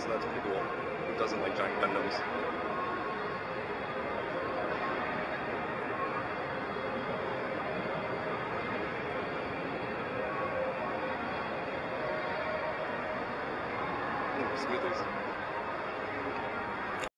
so that's people who doesn't like giant Gundams. Smoothies.